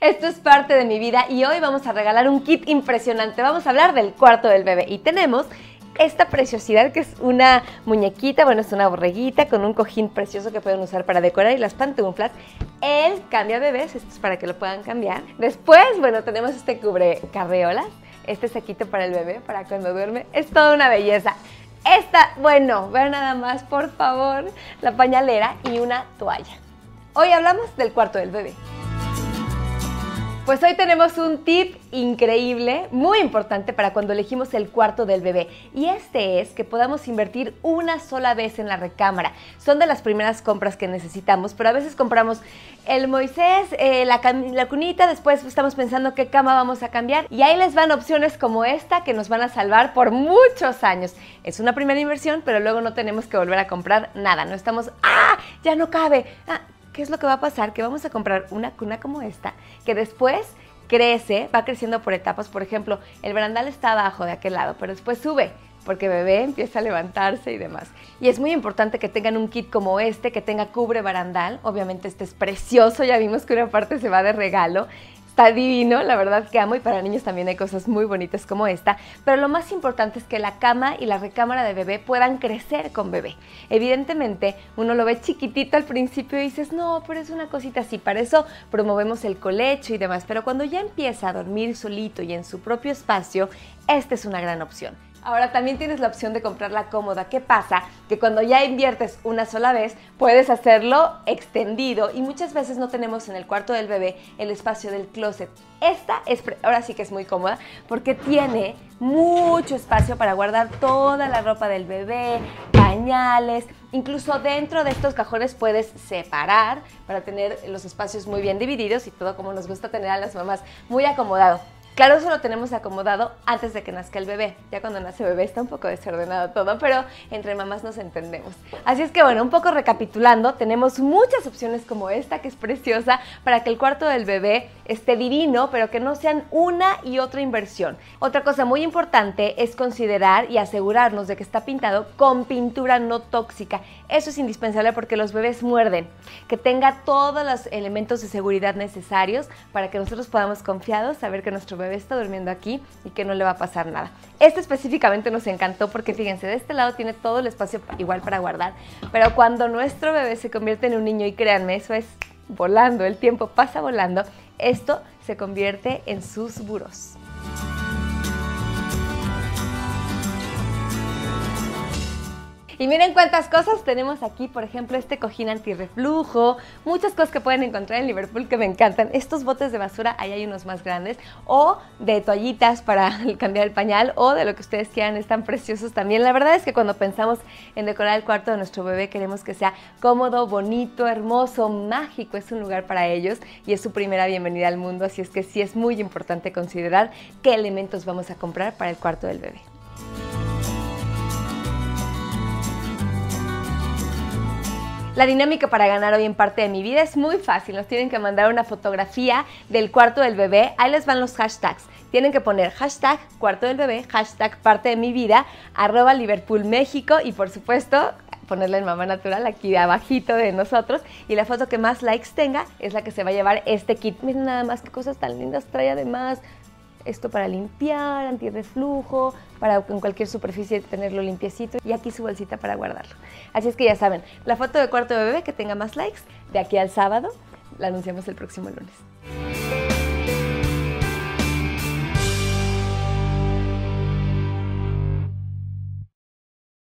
Esto es parte de mi vida y hoy vamos a regalar un kit impresionante. Vamos a hablar del cuarto del bebé y tenemos esta preciosidad que es una muñequita, bueno, es una borreguita con un cojín precioso que pueden usar para decorar y las pantuflas. Él cambia bebés, esto es para que lo puedan cambiar. Después, bueno, tenemos este cubre carreolas, este saquito para el bebé, para cuando duerme. Es toda una belleza. Esta, bueno, vean nada más, por favor, la pañalera y una toalla. Hoy hablamos del cuarto del bebé. Pues hoy tenemos un tip increíble, muy importante para cuando elegimos el cuarto del bebé. Y este es que podamos invertir una sola vez en la recámara. Son de las primeras compras que necesitamos, pero a veces compramos el Moisés, la cunita, después estamos pensando qué cama vamos a cambiar. Y ahí les van opciones como esta que nos van a salvar por muchos años. Es una primera inversión, pero luego no tenemos que volver a comprar nada. No estamos, ¡ah! Ya no cabe. ¡Ah! ¿Qué es lo que va a pasar? Que vamos a comprar una cuna como esta, que después crece, va creciendo por etapas. Por ejemplo, el barandal está abajo de aquel lado, pero después sube, porque bebé empieza a levantarse y demás. Y es muy importante que tengan un kit como este, que tenga cubre barandal. Obviamente este es precioso, ya vimos que una parte se va de regalo. Está divino, la verdad que amo, y para niños también hay cosas muy bonitas como esta, pero lo más importante es que la cama y la recámara de bebé puedan crecer con bebé. Evidentemente, uno lo ve chiquitito al principio y dices, no, pero es una cosita así, para eso promovemos el colecho y demás, pero cuando ya empieza a dormir solito y en su propio espacio, esta es una gran opción. Ahora también tienes la opción de comprar la cómoda. ¿Qué pasa? Que cuando ya inviertes una sola vez, puedes hacerlo extendido y muchas veces no tenemos en el cuarto del bebé el espacio del closet. Esta es, ahora sí que es muy cómoda porque tiene mucho espacio para guardar toda la ropa del bebé, pañales. Incluso dentro de estos cajones puedes separar para tener los espacios muy bien divididos y todo como nos gusta tener a las mamás, muy acomodado. Claro, eso lo tenemos acomodado antes de que nazca el bebé. Ya cuando nace bebé está un poco desordenado todo, pero entre mamás nos entendemos. Así es que bueno, un poco recapitulando, tenemos muchas opciones como esta que es preciosa para que el cuarto del bebé esté divino, pero que no sean una y otra inversión. Otra cosa muy importante es considerar y asegurarnos de que está pintado con pintura no tóxica. Eso es indispensable porque los bebés muerden. Que tenga todos los elementos de seguridad necesarios para que nosotros podamos confiados saber que nuestro bebé está durmiendo aquí y que no le va a pasar nada. Este específicamente nos encantó porque fíjense, de este lado tiene todo el espacio igual para guardar, pero cuando nuestro bebé se convierte en un niño, y créanme, eso es volando, el tiempo pasa volando, esto se convierte en sus burós. Y miren cuántas cosas tenemos aquí, por ejemplo, este cojín antirreflujo, muchas cosas que pueden encontrar en Liverpool que me encantan. Estos botes de basura, ahí hay unos más grandes, o de toallitas para cambiar el pañal, o de lo que ustedes quieran, están preciosos también. La verdad es que cuando pensamos en decorar el cuarto de nuestro bebé, queremos que sea cómodo, bonito, hermoso, mágico. Es un lugar para ellos y es su primera bienvenida al mundo, así es que sí es muy importante considerar qué elementos vamos a comprar para el cuarto del bebé. La dinámica para ganar hoy en parte de mi vida es muy fácil. Nos tienen que mandar una fotografía del cuarto del bebé. Ahí les van los hashtags. Tienen que poner hashtag cuarto del bebé, hashtag parte de mi vida, @Liverpool México y por supuesto ponerla en Mamá Natural aquí de abajito de nosotros. Y la foto que más likes tenga es la que se va a llevar este kit. Miren nada más qué cosas tan lindas trae además. Esto para limpiar, antirreflujo, para en cualquier superficie tenerlo limpiecito y aquí su bolsita para guardarlo. Así es que ya saben, la foto de cuarto de bebé que tenga más likes de aquí al sábado, la anunciamos el próximo lunes.